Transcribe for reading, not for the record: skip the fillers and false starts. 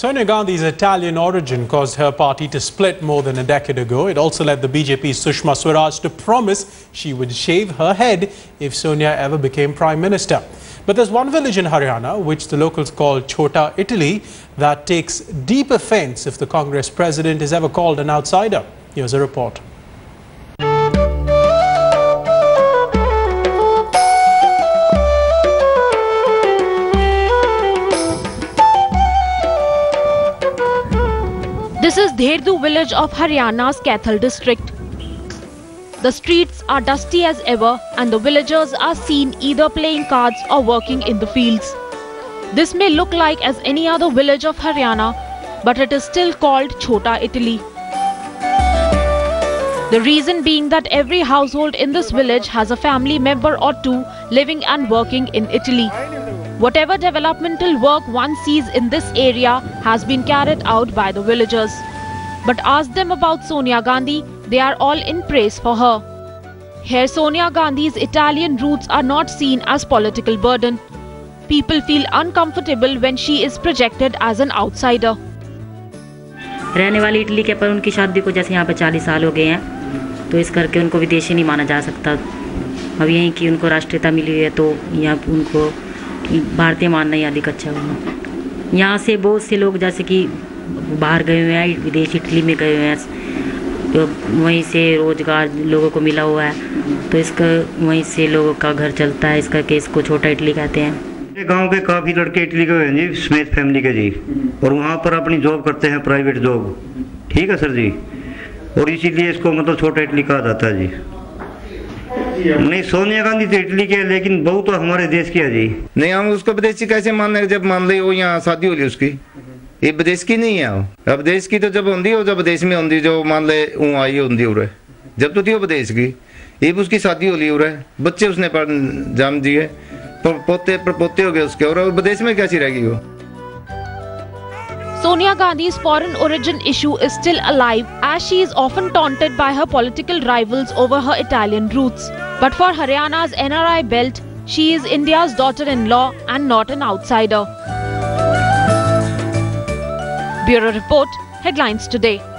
Sonia Gandhi's Italian origin caused her party to split more than a decade ago. It also led the BJP's Sushma Swaraj to promise she would shave her head if Sonia ever became Prime Minister. But there's one village in Haryana, which the locals call Chota Italy, that takes deep offense if the Congress president is ever called an outsider. Here's a report. This is Dherdu village of Haryana's Kaithal district. The streets are dusty as ever and the villagers are seen either playing cards or working in the fields. This may look like as any other village of Haryana, but it is still called Chota Italy. The reason being that every household in this village has a family member or two living and working in Italy. Whatever developmental work one sees in this area has been carried out by the villagers. But ask them about Sonia Gandhi, they are all in praise for her. Here Sonia Gandhi's Italian roots are not seen as political burden. People feel uncomfortable when she is projected as an outsider. रहने वाली Italy के पर उनकी शादी को जैसे यहाँ पे 40 साल हो गए हैं, तो इस करके उनको विदेशी नहीं माना जा सकता। अब यही कि उनको राष्ट्रीयता मिली हुई है, तो यहाँ उनको भारतीय मानना ही अधिक अच्छा होगा। यहाँ से बहुत से लोग जैसे कि बाहर गए हुए हैं, विदेश इटली में गए हुए हैं, तो वहीं से रोजगार लोगों को मिला हुआ है, तो इसका वहीं से लोगों का घर चलता है, इसका केस को छोटा इटली कहते हैं। ये गांव के काफ़ी लड़के इटली के हैं जी, स्मिथ फैमिली के जी, और वहाँ पर अपनी जॉब करते हैं, प्राइवेट जॉब, ठीक है सर जी, और इसीलिए इसको मतलब छोटा इटली कहा जाता है जी। नहीं, सोनिया गांधी तो इटली के है, लेकिन बहुत तो हमारे देश की है जी। नहीं, हम उसको विदेशी कैसे मान रहे, जब मान ली वो यहाँ शादी हो ली उसकी, ये विदेश की नहीं है। अब देश की तो जब होंगी, और जब देश में होंगी, जो मान ले वो आई होंगी उरे, जब तो थी वो विदेश की, ये उसकी शादी हो ली उरे, बच्चे उसने पर जाम दिए, पोते प्रपोते हो गए उसके, और विदेश में कैसी रहेगी वो। Sonia Gandhi's foreign origin issue is still alive as she is often taunted by her political rivals over her Italian roots. But for Haryana's NRI belt, she is India's daughter-in-law and not an outsider. Bureau Report, Headlines Today.